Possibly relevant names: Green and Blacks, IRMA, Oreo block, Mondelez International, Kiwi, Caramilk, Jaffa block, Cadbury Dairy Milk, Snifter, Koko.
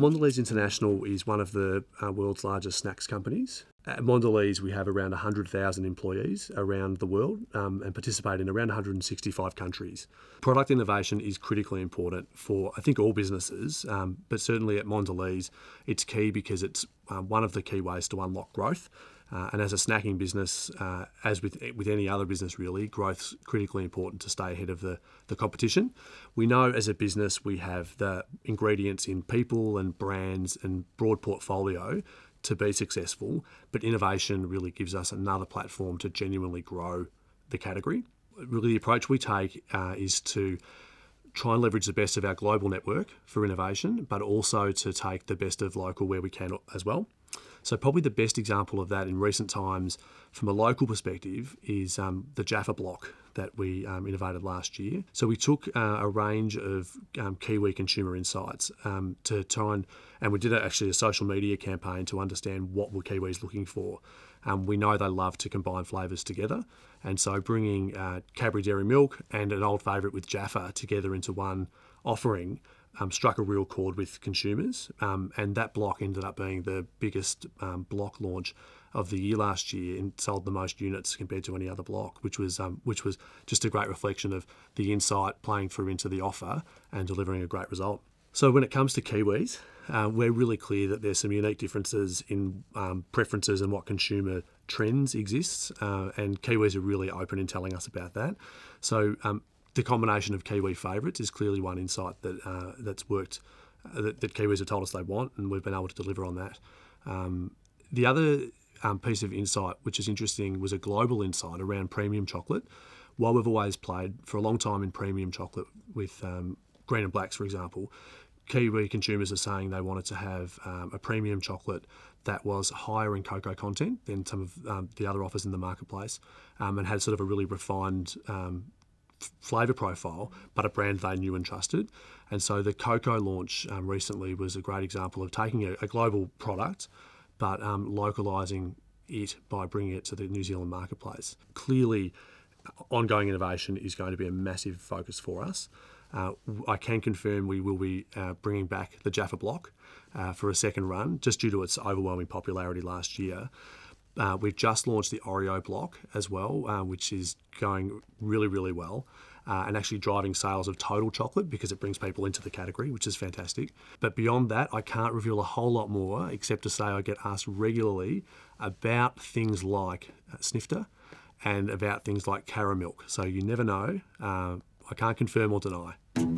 Mondelez International is one of the world's largest snacks companies. At Mondelez, we have around 100,000 employees around the world and participate in around 165 countries. Product innovation is critically important for, I think, all businesses, but certainly at Mondelez, it's key because it's one of the key ways to unlock growth. And as a snacking business, as with any other business really, growth's critically important to stay ahead of the competition. We know as a business we have the ingredients in people and brands and broad portfolio to be successful, but innovation really gives us another platform to genuinely grow the category. Really the approach we take is to try and leverage the best of our global network for innovation, but also to take the best of local where we can as well. So probably the best example of that in recent times from a local perspective is the Jaffa block that we innovated last year. So we took a range of Kiwi consumer insights to try and we did actually a social media campaign to understand what were Kiwis looking for. We know they love to combine flavours together, and so bringing Cadbury Dairy Milk and an old favourite with Jaffa together into one offering struck a real chord with consumers, and that block ended up being the biggest block launch of the year last year and sold the most units compared to any other block, which was just a great reflection of the insight playing through into the offer and delivering a great result. So when it comes to Kiwis, we're really clear that there's some unique differences in preferences and what consumer trends exists, and Kiwis are really open in telling us about that. So the combination of Kiwi favourites is clearly one insight that that Kiwis have told us they want, and we've been able to deliver on that. The other piece of insight which is interesting was a global insight around premium chocolate. While we've always played for a long time in premium chocolate with Green and Blacks, for example, Kiwi consumers are saying they wanted to have a premium chocolate that was higher in cocoa content than some of the other offers in the marketplace, and had sort of a really refined flavour profile, but a brand they knew and trusted. And so the Koko launch recently was a great example of taking a global product but localising it by bringing it to the New Zealand marketplace. Clearly, ongoing innovation is going to be a massive focus for us. I can confirm we will be bringing back the Jaffa block for a second run, just due to its overwhelming popularity last year. We've just launched the Oreo block as well, which is going really, really well and actually driving sales of total chocolate because it brings people into the category, which is fantastic. But beyond that, I can't reveal a whole lot more except to say I get asked regularly about things like Snifter and about things like Caramilk. So you never know. I can't confirm or deny.